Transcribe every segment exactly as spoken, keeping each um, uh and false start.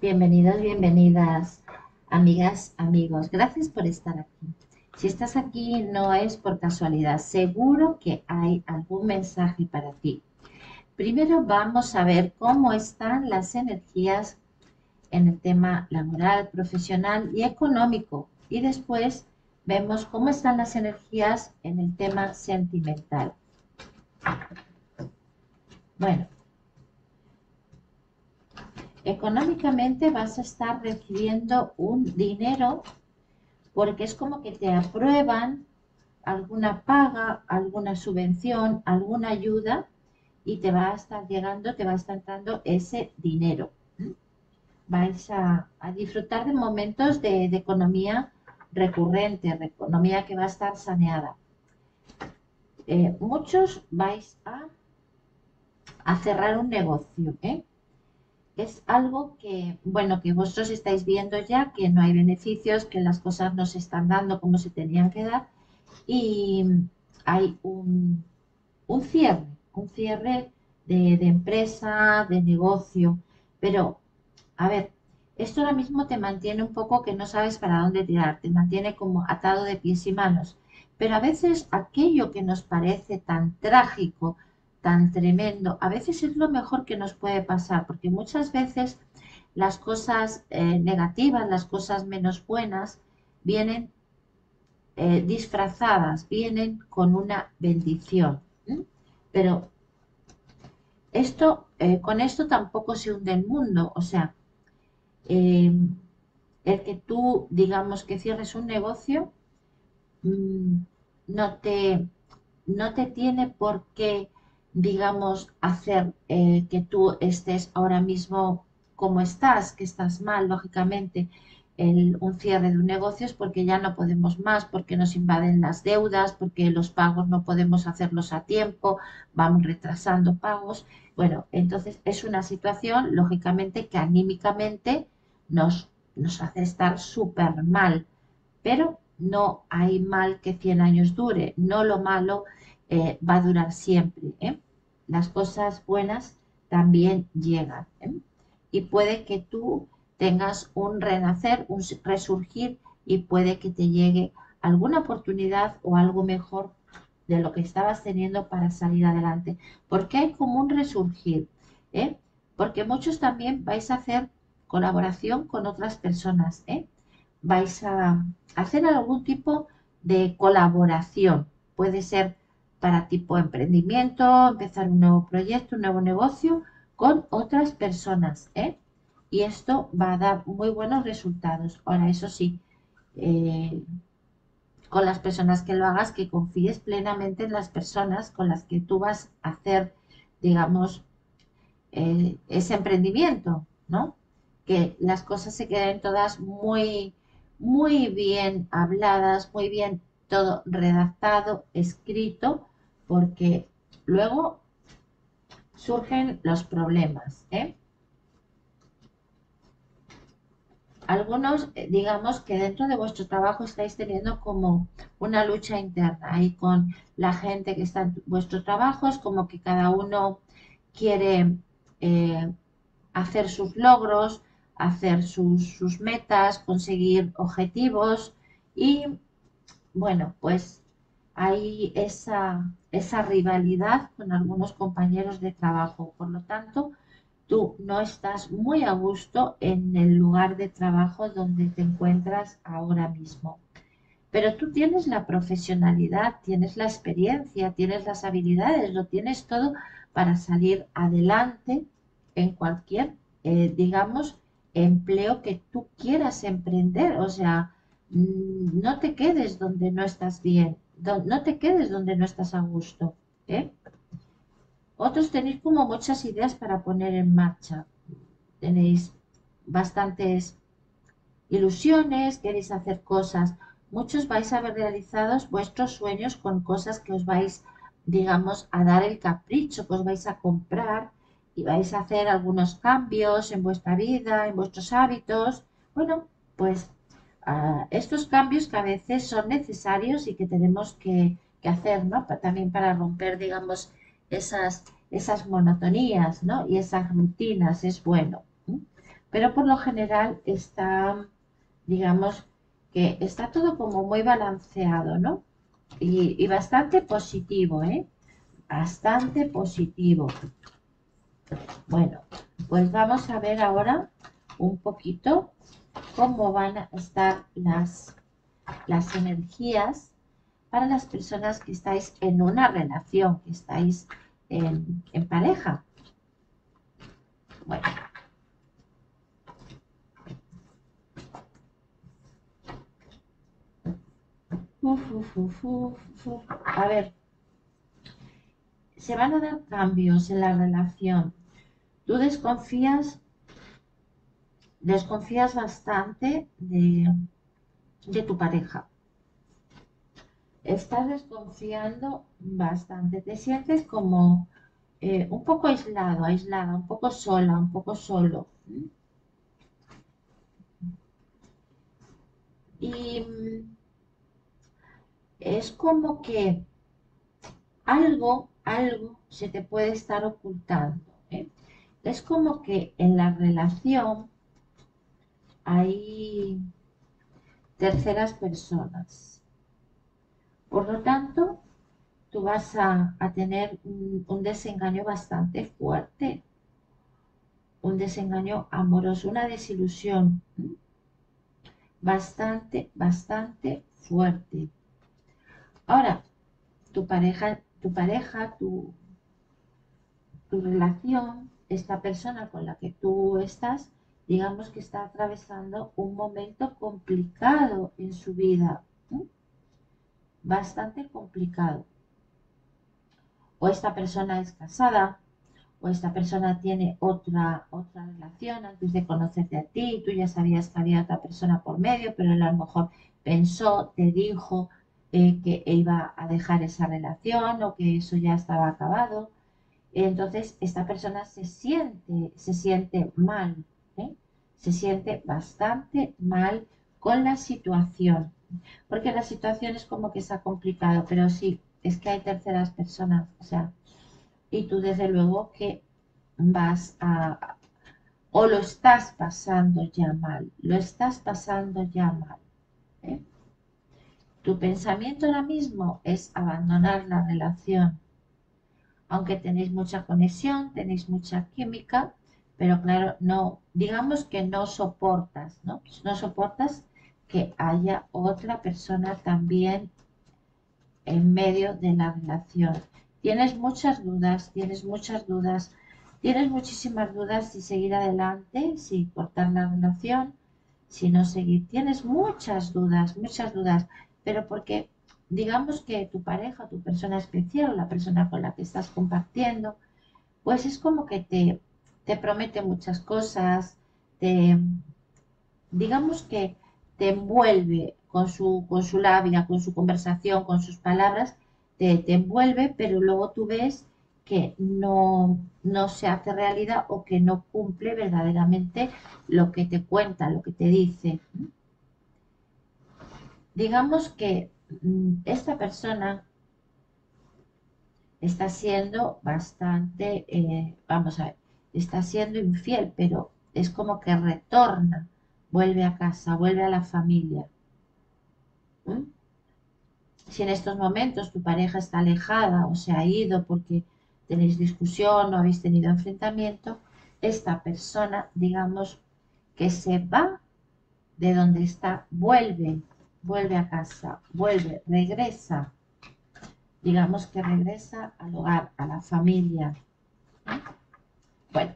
Bienvenidos, bienvenidas, amigas, amigos. Gracias por estar aquí. Si estás aquí no es por casualidad, seguro que hay algún mensaje para ti. Primero vamos a ver cómo están las energías en el tema laboral, profesional y económico. Y después vemos cómo están las energías en el tema sentimental. Bueno, económicamente vas a estar recibiendo un dinero porque es como que te aprueban alguna paga, alguna subvención, alguna ayuda y te va a estar llegando, te va a estar entrando ese dinero. Vais a, a disfrutar de momentos de, de economía recurrente, de economía que va a estar saneada. Eh, muchos vais a, a cerrar un negocio, ¿eh? Es algo que, bueno, que vosotros estáis viendo ya, que no hay beneficios, que las cosas no se están dando como se tenían que dar y hay un, un cierre, un cierre de, de empresa, de negocio. Pero, a ver, esto ahora mismo te mantiene un poco que no sabes para dónde tirar, te mantiene como atado de pies y manos. Pero a veces aquello que nos parece tan trágico, tan tremendo, a veces es lo mejor que nos puede pasar, porque muchas veces las cosas eh, negativas, las cosas menos buenas, vienen eh, disfrazadas, vienen con una bendición. ¿Mm? Pero esto, eh, con esto tampoco se hunde el mundo, o sea, eh, el que tú, digamos, que cierres un negocio, mmm, no te, no te tiene por qué, digamos, hacer eh, que tú estés ahora mismo como estás, que estás mal, lógicamente. El, un cierre de un negocio es porque ya no podemos más, porque nos invaden las deudas, porque los pagos no podemos hacerlos a tiempo, vamos retrasando pagos. Bueno, entonces es una situación, lógicamente, que anímicamente nos, nos hace estar súper mal, pero no hay mal que cien años dure, no lo malo Eh, va a durar siempre, ¿eh? Las cosas buenas también llegan, ¿eh? Y puede que tú tengas un renacer, un resurgir y puede que te llegue alguna oportunidad o algo mejor de lo que estabas teniendo para salir adelante. Porque hay como un resurgir, ¿eh? Porque muchos también vais a hacer colaboración con otras personas, ¿eh? Vais a hacer algún tipo de colaboración, puede ser para tipo emprendimiento, empezar un nuevo proyecto, un nuevo negocio con otras personas, ¿eh? Y esto va a dar muy buenos resultados. Ahora, eso sí, eh, con las personas que lo hagas, que confíes plenamente en las personas con las que tú vas a hacer, digamos, eh, ese emprendimiento, ¿no? Que las cosas se queden todas muy, muy bien habladas, muy bien todo redactado, escrito, porque luego surgen los problemas, ¿eh? Algunos, digamos, que dentro de vuestro trabajo estáis teniendo como una lucha interna ahí con la gente que está en vuestro trabajo. Es como que cada uno quiere eh, hacer sus logros, hacer sus, sus metas, conseguir objetivos y, bueno, pues hay esa, esa rivalidad con algunos compañeros de trabajo. Por lo tanto, tú no estás muy a gusto en el lugar de trabajo donde te encuentras ahora mismo. Pero tú tienes la profesionalidad, tienes la experiencia, tienes las habilidades, lo tienes todo para salir adelante en cualquier, eh, digamos, empleo que tú quieras emprender. O sea, no te quedes donde no estás bien, no te quedes donde no estás a gusto, ¿eh? Otros tenéis como muchas ideas para poner en marcha, tenéis bastantes ilusiones, queréis hacer cosas, muchos vais a ver realizados vuestros sueños con cosas que os vais, digamos, a dar el capricho, que os vais a comprar y vais a hacer algunos cambios en vuestra vida, en vuestros hábitos. Bueno, pues Uh, estos cambios que a veces son necesarios y que tenemos que, que hacer, ¿no? Pa- también para romper, digamos, esas, esas monotonías, ¿no? Y esas rutinas, es bueno, ¿eh? pero por lo general está, digamos, que está todo como muy balanceado, ¿no? Y, y bastante positivo, ¿eh? Bastante positivo. Bueno, pues vamos a ver ahora un poquito cómo van a estar las, las energías para las personas que estáis en una relación, que estáis en, en pareja. Bueno. Uf, uf, uf, uf, uf. A ver, se van a dar cambios en la relación. Tú desconfías, desconfías bastante de, de tu pareja. Estás desconfiando bastante. Te sientes como eh, un poco aislado, aislada, un poco sola, un poco solo. Y es como que algo, algo se te puede estar ocultando, ¿eh? Es como que en la relación hay terceras personas. Por lo tanto, tú vas a, a tener un, un desengaño bastante fuerte, un desengaño amoroso, una desilusión bastante, bastante fuerte. Ahora, tu pareja, tu pareja, tu, tu relación, esta persona con la que tú estás, digamos que está atravesando un momento complicado en su vida, ¿eh? Bastante complicado. O esta persona es casada, o esta persona tiene otra, otra relación antes de conocerte a ti, tú ya sabías que había otra persona por medio, pero él a lo mejor pensó, te dijo, Eh, que iba a dejar esa relación o que eso ya estaba acabado. Entonces esta persona se siente, se siente mal, ¿eh? Se siente bastante mal con la situación, porque la situación es como que se ha complicado, pero sí, es que hay terceras personas, o sea, y tú desde luego que vas a, o lo estás pasando ya mal, lo estás pasando ya mal, ¿eh? Tu pensamiento ahora mismo es abandonar la relación, aunque tenéis mucha conexión, tenéis mucha química, pero claro, no, digamos que no soportas, ¿no? No soportas que haya otra persona también en medio de la relación. Tienes muchas dudas, tienes muchas dudas, tienes muchísimas dudas si seguir adelante, si cortar la relación, si no seguir. Tienes muchas dudas, muchas dudas. Pero porque digamos que tu pareja, tu persona especial, o la persona con la que estás compartiendo, pues es como que te, te promete muchas cosas, te, digamos que te envuelve con su, con su labia, con su conversación, con sus palabras, te, te envuelve, pero luego tú ves que no, no se hace realidad o que no cumple verdaderamente lo que te cuenta, lo que te dice. Digamos que esta persona está siendo bastante, eh, vamos a ver, está siendo infiel, pero es como que retorna, vuelve a casa, vuelve a la familia. ¿Mm? Si en estos momentos tu pareja está alejada o se ha ido porque tenéis discusión o habéis tenido enfrentamiento, esta persona, digamos, que se va de donde está, vuelve. Vuelve a casa, vuelve, regresa, digamos que regresa al hogar, a la familia. Bueno,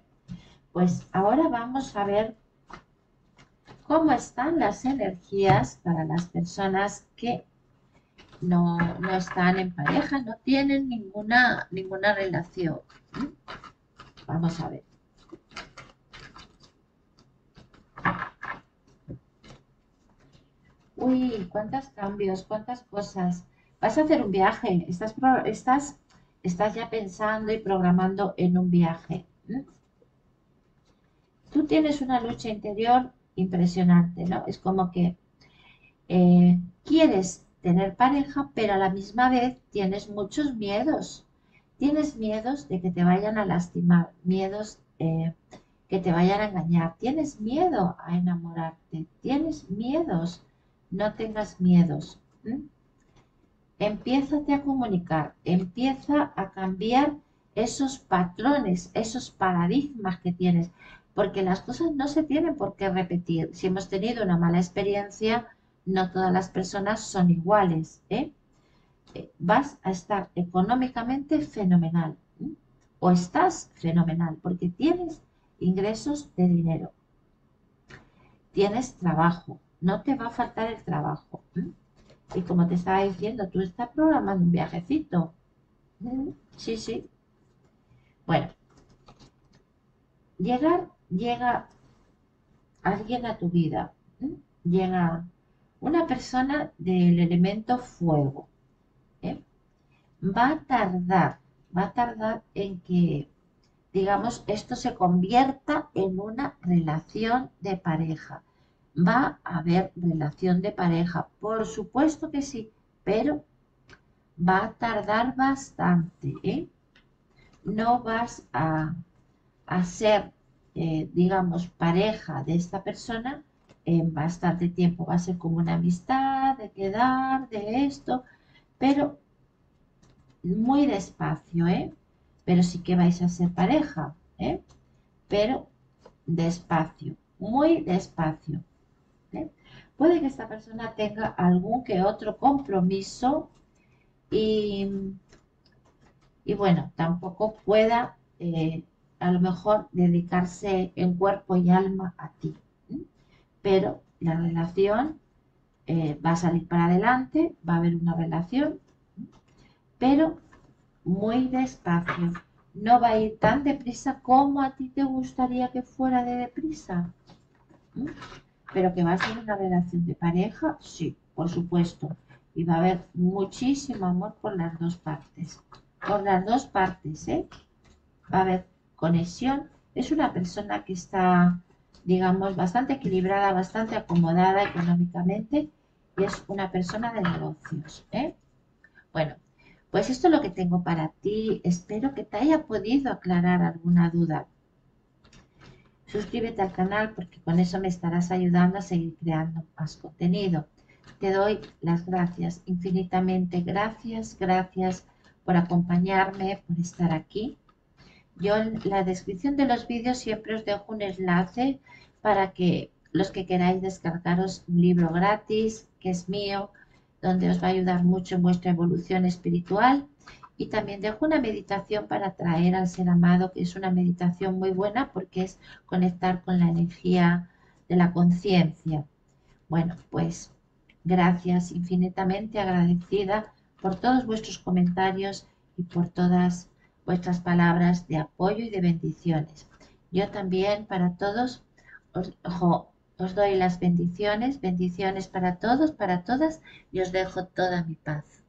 pues ahora vamos a ver cómo están las energías para las personas que no, no están en pareja, no tienen ninguna, ninguna relación. Vamos a ver. Uy, cuántos cambios, cuántas cosas. Vas a hacer un viaje, estás, estás, estás ya pensando y programando en un viaje. ¿Mm? Tú tienes una lucha interior impresionante, ¿no? Es como que eh, quieres tener pareja, pero a la misma vez tienes muchos miedos. Tienes miedos de que te vayan a lastimar, miedos eh, que te vayan a engañar. Tienes miedo a enamorarte, tienes miedos, no tengas miedos. ¿Mm? Empiézate a comunicar, empieza a cambiar esos patrones, esos paradigmas que tienes, porque las cosas no se tienen por qué repetir. Si hemos tenido una mala experiencia, no todas las personas son iguales, ¿eh? Vas a estar económicamente fenomenal, ¿eh? O estás fenomenal, porque tienes ingresos de dinero, tienes trabajo, no te va a faltar el trabajo, ¿eh? Y como te estaba diciendo, tú estás programando un viajecito, ¿eh? Sí, sí. Bueno, llegar, llega alguien a tu vida, ¿eh? Llega una persona del elemento fuego, ¿eh? Va a tardar, va a tardar en que, digamos, esto se convierta en una relación de pareja. Va a haber relación de pareja, por supuesto que sí, pero va a tardar bastante, ¿eh? No vas a, a ser, eh, digamos, pareja de esta persona en bastante tiempo. Va a ser como una amistad, de quedar, de esto, pero muy despacio, ¿eh? Pero sí que vais a ser pareja, ¿eh? Pero despacio, muy despacio, ¿eh? Puede que esta persona tenga algún que otro compromiso y... Y bueno, tampoco pueda, eh, a lo mejor, dedicarse en cuerpo y alma a ti. ¿Sí? Pero la relación eh, va a salir para adelante, va a haber una relación, ¿sí? Pero muy despacio. No va a ir tan deprisa como a ti te gustaría que fuera de deprisa. ¿Sí? Pero que va a ser una relación de pareja, sí, por supuesto. Y va a haber muchísimo amor por las dos partes. Por las dos partes, ¿eh? Va a haber conexión. Es una persona que está, digamos, bastante equilibrada, bastante acomodada económicamente. Y es una persona de negocios, ¿eh? Bueno, pues esto es lo que tengo para ti. Espero que te haya podido aclarar alguna duda. Suscríbete al canal porque con eso me estarás ayudando a seguir creando más contenido. Te doy las gracias, infinitamente gracias, gracias por acompañarme, por estar aquí. Yo en la descripción de los vídeos siempre os dejo un enlace para que los que queráis descargaros un libro gratis, que es mío, donde os va a ayudar mucho en vuestra evolución espiritual. Y también dejo una meditación para atraer al ser amado, que es una meditación muy buena porque es conectar con la energía de la conciencia. Bueno, pues gracias, infinitamente agradecida por todos vuestros comentarios y por todas vuestras palabras de apoyo y de bendiciones. Yo también para todos os, ojo, os doy las bendiciones, bendiciones para todos, para todas, y os dejo toda mi paz.